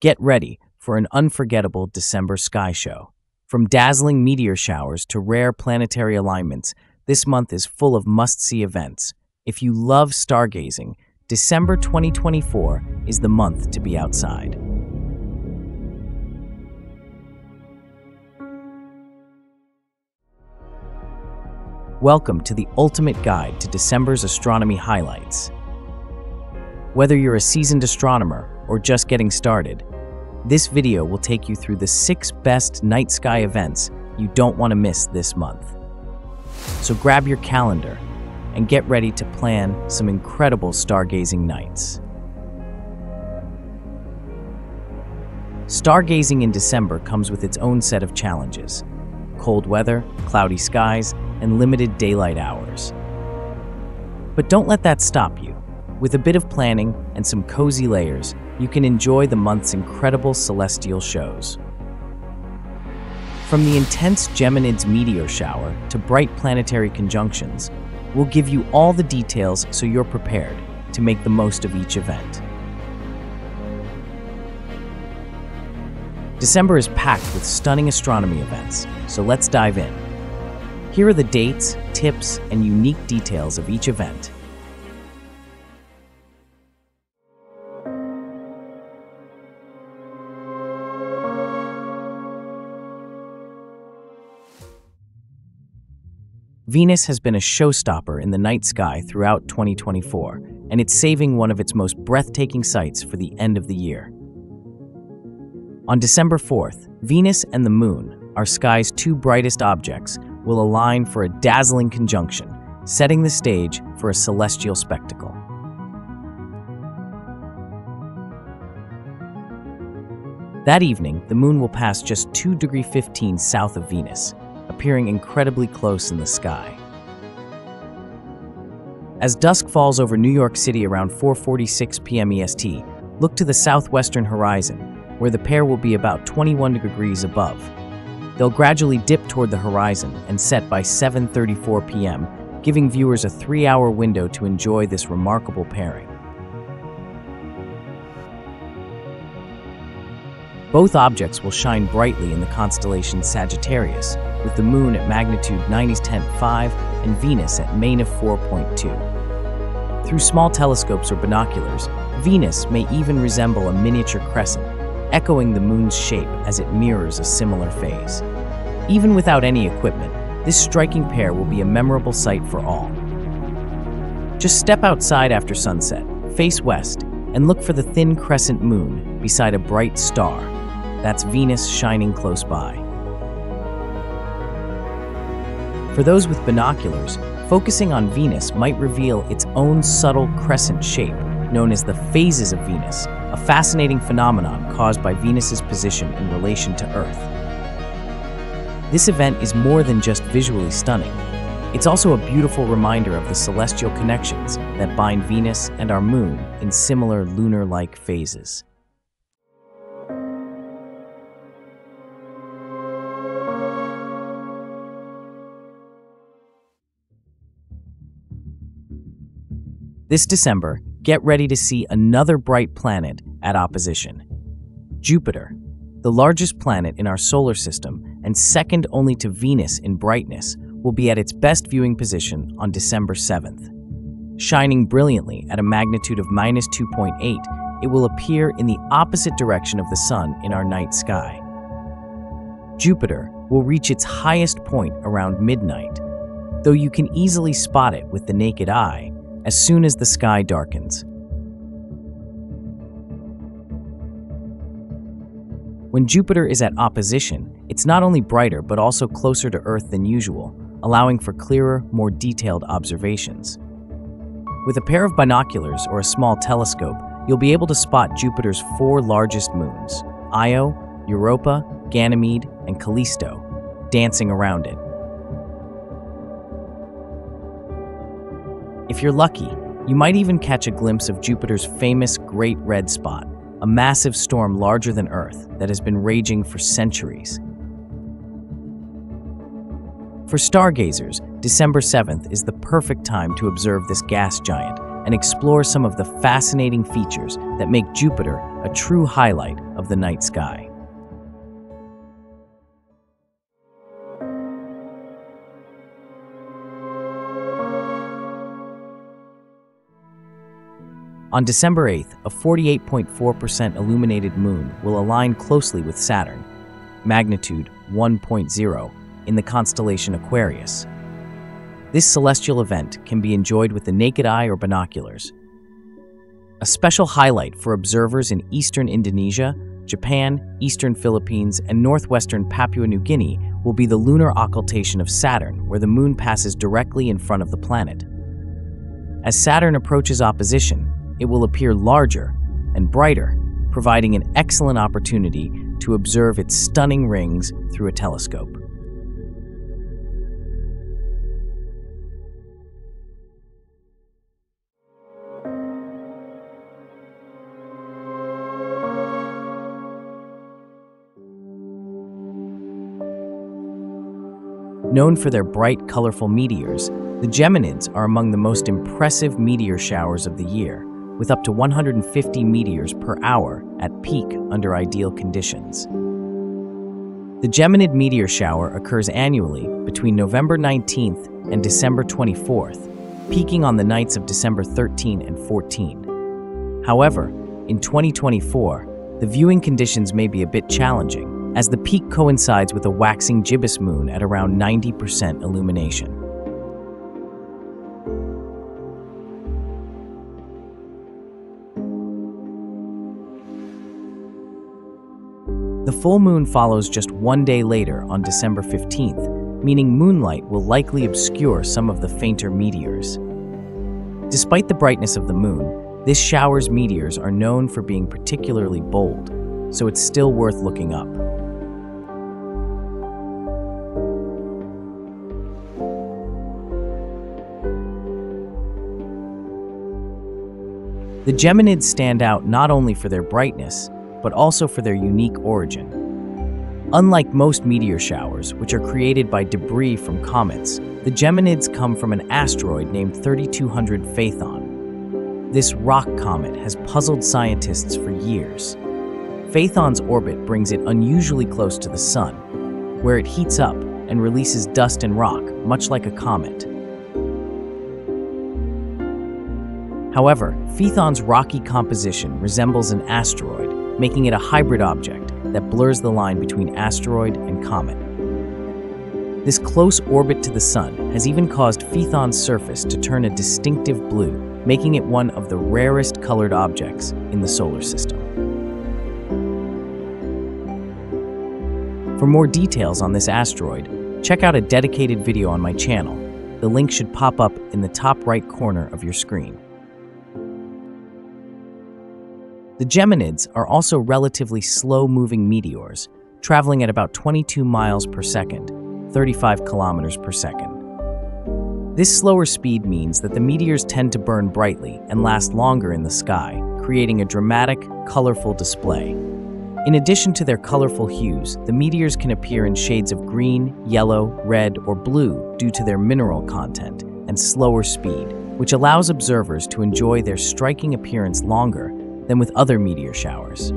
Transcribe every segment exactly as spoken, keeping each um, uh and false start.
Get ready for an unforgettable December sky show. From dazzling meteor showers to rare planetary alignments, this month is full of must-see events. If you love stargazing, December twenty twenty-four is the month to be outside. Welcome to the ultimate guide to December's astronomy highlights. Whether you're a seasoned astronomer or just getting started, this video will take you through the six best night sky events you don't want to miss this month. So grab your calendar and get ready to plan some incredible stargazing nights. Stargazing in December comes with its own set of challenges: cold weather, cloudy skies, and limited daylight hours. But don't let that stop you. With a bit of planning and some cozy layers, you can enjoy the month's incredible celestial shows. From the intense Geminid's meteor shower to bright planetary conjunctions, we'll give you all the details so you're prepared to make the most of each event. December is packed with stunning astronomy events, so let's dive in. Here are the dates, tips, and unique details of each event. Venus has been a showstopper in the night sky throughout twenty twenty-four, and it's saving one of its most breathtaking sights for the end of the year. On December fourth, Venus and the Moon, our sky's two brightest objects, will align for a dazzling conjunction, setting the stage for a celestial spectacle. That evening, the Moon will pass just two degrees fifteen south of Venus, appearing incredibly close in the sky. As dusk falls over New York City around four forty-six p m E S T, look to the southwestern horizon, where the pair will be about twenty-one degrees above. They'll gradually dip toward the horizon and set by seven thirty-four p m, giving viewers a three-hour window to enjoy this remarkable pairing. Both objects will shine brightly in the constellation Sagittarius, with the Moon at magnitude minus ten point five and Venus at minus four point two. Through small telescopes or binoculars, Venus may even resemble a miniature crescent, echoing the Moon's shape as it mirrors a similar phase. Even without any equipment, this striking pair will be a memorable sight for all. Just step outside after sunset, face west, and look for the thin crescent moon beside a bright star. That's Venus shining close by. For those with binoculars, focusing on Venus might reveal its own subtle crescent shape, known as the phases of Venus, a fascinating phenomenon caused by Venus's position in relation to Earth. This event is more than just visually stunning. It's also a beautiful reminder of the celestial connections that bind Venus and our Moon in similar lunar-like phases. This December, get ready to see another bright planet at opposition: Jupiter, the largest planet in our solar system and second only to Venus in brightness, will be at its best viewing position on December seventh. Shining brilliantly at a magnitude of minus two point eight, it will appear in the opposite direction of the Sun in our night sky. Jupiter will reach its highest point around midnight, though you can easily spot it with the naked eye as soon as the sky darkens. When Jupiter is at opposition, it's not only brighter but also closer to Earth than usual, allowing for clearer, more detailed observations. With a pair of binoculars or a small telescope, you'll be able to spot Jupiter's four largest moons, Io, Europa, Ganymede, and Callisto, dancing around it. If you're lucky, you might even catch a glimpse of Jupiter's famous Great Red Spot, a massive storm larger than Earth that has been raging for centuries. For stargazers, December seventh is the perfect time to observe this gas giant and explore some of the fascinating features that make Jupiter a true highlight of the night sky. On December eighth, a forty-eight point four percent illuminated moon will align closely with Saturn, magnitude one point zero, in the constellation Aquarius. This celestial event can be enjoyed with the naked eye or binoculars. A special highlight for observers in eastern Indonesia, Japan, eastern Philippines, and northwestern Papua New Guinea will be the lunar occultation of Saturn, where the moon passes directly in front of the planet. As Saturn approaches opposition, it will appear larger and brighter, providing an excellent opportunity to observe its stunning rings through a telescope. Known for their bright, colorful meteors, the Geminids are among the most impressive meteor showers of the year, with up to one hundred fifty meteors per hour at peak under ideal conditions. The Geminid meteor shower occurs annually between November nineteenth and December twenty-fourth, peaking on the nights of December thirteenth and fourteenth. However, in twenty twenty-four, the viewing conditions may be a bit challenging, as the peak coincides with a waxing gibbous moon at around ninety percent illumination. The full moon follows just one day later on December fifteenth, meaning moonlight will likely obscure some of the fainter meteors. Despite the brightness of the moon, this shower's meteors are known for being particularly bold, so it's still worth looking up. The Geminids stand out not only for their brightness, but also for their unique origin. Unlike most meteor showers, which are created by debris from comets, the Geminids come from an asteroid named thirty-two hundred Phaethon. This rock comet has puzzled scientists for years. Phaethon's orbit brings it unusually close to the Sun, where it heats up and releases dust and rock, much like a comet. However, Phaethon's rocky composition resembles an asteroid, making it a hybrid object that blurs the line between asteroid and comet. This close orbit to the Sun has even caused Phaethon's surface to turn a distinctive blue, making it one of the rarest colored objects in the solar system. For more details on this asteroid, check out a dedicated video on my channel. The link should pop up in the top right corner of your screen. The Geminids are also relatively slow-moving meteors, traveling at about twenty-two miles per second, thirty-five kilometers per second. This slower speed means that the meteors tend to burn brightly and last longer in the sky, creating a dramatic, colorful display. In addition to their colorful hues, the meteors can appear in shades of green, yellow, red, or blue due to their mineral content and slower speed, which allows observers to enjoy their striking appearance longer than with other meteor showers.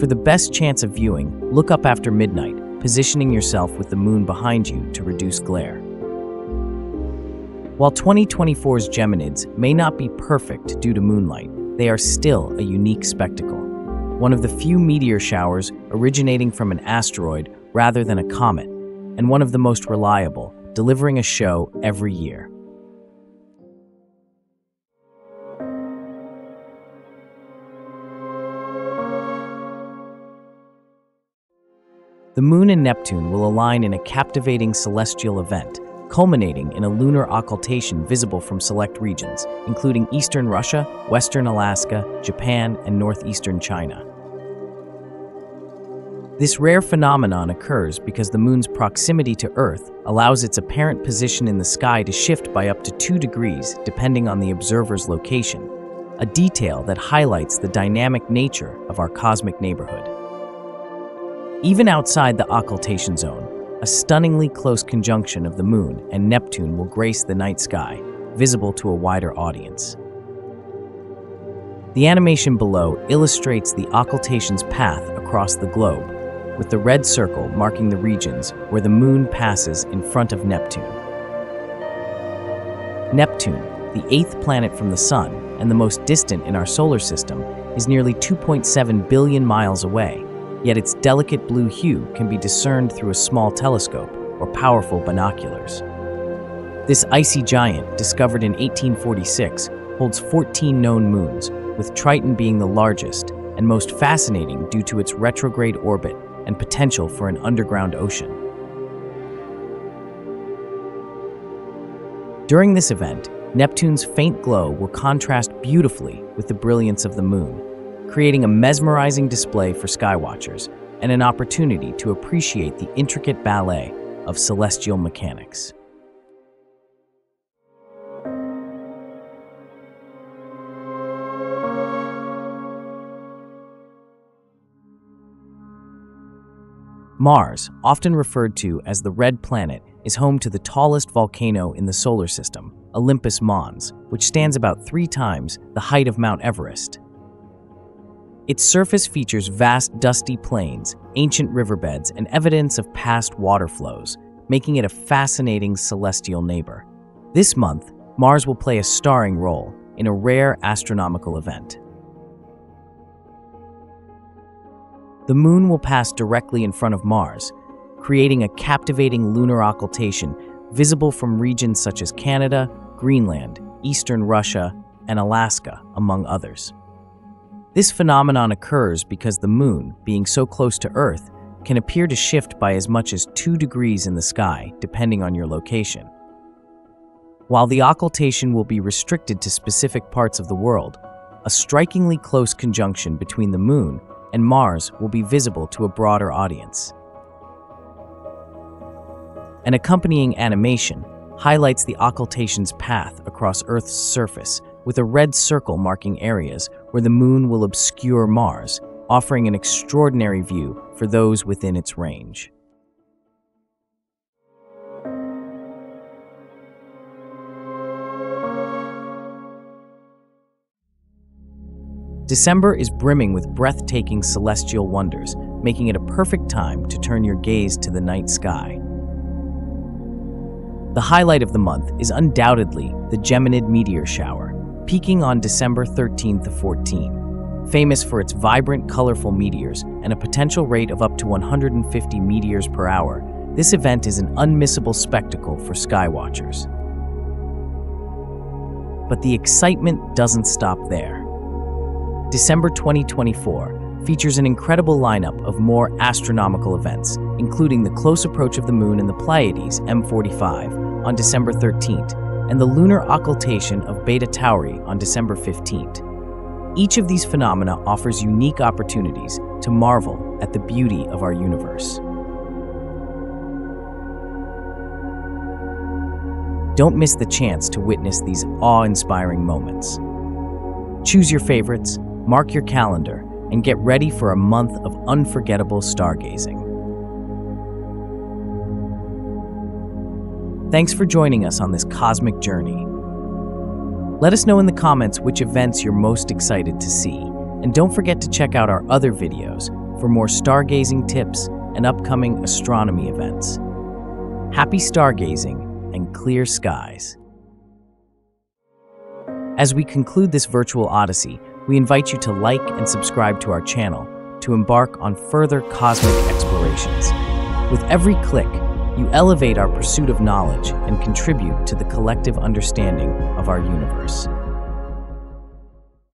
For the best chance of viewing, look up after midnight, positioning yourself with the moon behind you to reduce glare. While twenty twenty-four's Geminids may not be perfect due to moonlight, they are still a unique spectacle, one of the few meteor showers originating from an asteroid rather than a comet, and one of the most reliable, delivering a show every year. The Moon and Neptune will align in a captivating celestial event, culminating in a lunar occultation visible from select regions, including eastern Russia, western Alaska, Japan, and northeastern China. This rare phenomenon occurs because the Moon's proximity to Earth allows its apparent position in the sky to shift by up to two degrees depending on the observer's location, a detail that highlights the dynamic nature of our cosmic neighborhood. Even outside the occultation zone, a A stunningly close conjunction of the Moon and Neptune will grace the night sky, visible to a wider audience. The animation below illustrates the occultation's path across the globe, with the red circle marking the regions where the Moon passes in front of Neptune. Neptune, the eighth planet from the Sun and the most distant in our solar system, is nearly two point seven billion miles away, yet its delicate blue hue can be discerned through a small telescope or powerful binoculars. This icy giant, discovered in eighteen forty-six, holds fourteen known moons, with Triton being the largest and most fascinating due to its retrograde orbit and potential for an underground ocean. During this event, Neptune's faint glow will contrast beautifully with the brilliance of the Moon, creating a mesmerizing display for skywatchers and an opportunity to appreciate the intricate ballet of celestial mechanics. Mars, often referred to as the Red Planet, is home to the tallest volcano in the solar system, Olympus Mons, which stands about three times the height of Mount Everest. Its surface features vast dusty plains, ancient riverbeds, and evidence of past water flows, making it a fascinating celestial neighbor. This month, Mars will play a starring role in a rare astronomical event. The Moon will pass directly in front of Mars, creating a captivating lunar occultation visible from regions such as Canada, Greenland, eastern Russia, and Alaska, among others. This phenomenon occurs because the Moon, being so close to Earth, can appear to shift by as much as two degrees in the sky, depending on your location. While the occultation will be restricted to specific parts of the world, a strikingly close conjunction between the Moon and Mars will be visible to a broader audience. An accompanying animation highlights the occultation's path across Earth's surface, with a red circle marking areas where the Moon will obscure Mars, offering an extraordinary view for those within its range. December is brimming with breathtaking celestial wonders, making it a perfect time to turn your gaze to the night sky. The highlight of the month is undoubtedly the Geminid Meteor Shower, peaking on December thirteenth to fourteenth, famous for its vibrant, colorful meteors and a potential rate of up to one hundred fifty meteors per hour. This event is an unmissable spectacle for skywatchers. But the excitement doesn't stop there. December twenty twenty-four features an incredible lineup of more astronomical events, including the close approach of the Moon and the Pleiades, M forty-five, on December thirteenth, and the lunar occultation of Beta Tauri on December fifteenth. Each of these phenomena offers unique opportunities to marvel at the beauty of our universe. Don't miss the chance to witness these awe-inspiring moments. Choose your favorites, mark your calendar, and get ready for a month of unforgettable stargazing. Thanks for joining us on this cosmic journey. Let us know in the comments which events you're most excited to see, and don't forget to check out our other videos for more stargazing tips and upcoming astronomy events. Happy stargazing and clear skies! As we conclude this virtual odyssey, we invite you to like and subscribe to our channel to embark on further cosmic explorations. With every click, you elevate our pursuit of knowledge and contribute to the collective understanding of our universe.